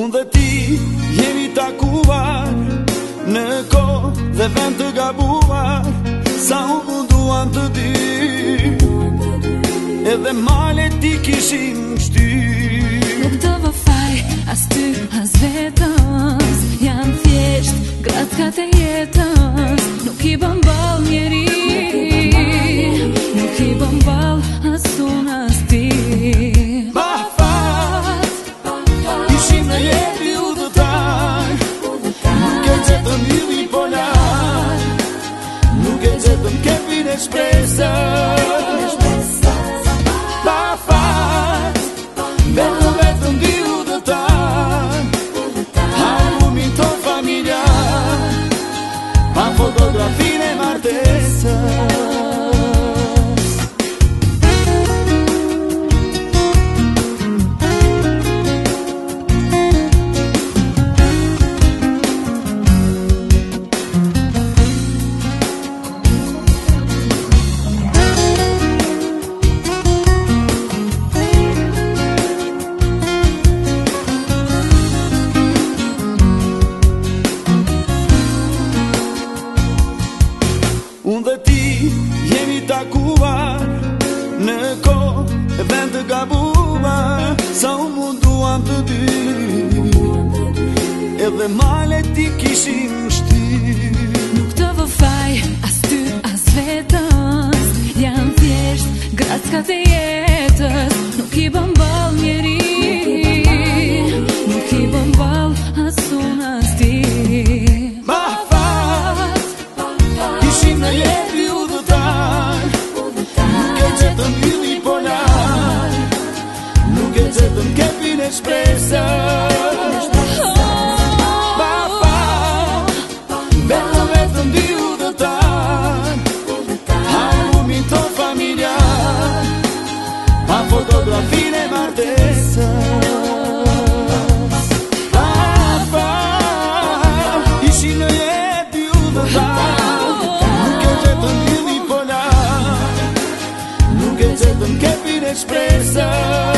Unë dhe ti jemi takuar në kohë dhe vend të gabuar. Sa unë munduam të dy, edhe malet ti kishin shtyr. Nuk të vë faj, as ty, as vetës, jam thjesht gratkat e jetës. Nuk i bëm ball njeri, nuk i bëm ball as unë as ti. Pa fat, vetëm vetëm diu dhe ta albumin ton familjar, pa fotografinë e martesës. Unë dhe ti jemi takuar në kohë e vend të gabuar. Sa unë munduam të dy, edhe malet ti kishin shtyr. Nuk të vë faj, as ty, as vetës, jam thjesht gratkat e jetës. Nuk i bëm ball njeri, nuk i bëm ball as unë as ti. Nuk e pin e shpresës. Pa fat, vetëm vetëm diu dhe ta albumin ton familjar, pa fotografinë e martesës. Pa fat, ishin në jetë diu dhe ta, nuk e gjetëm lili polar, nuk e gjetëm kepin e shpresës.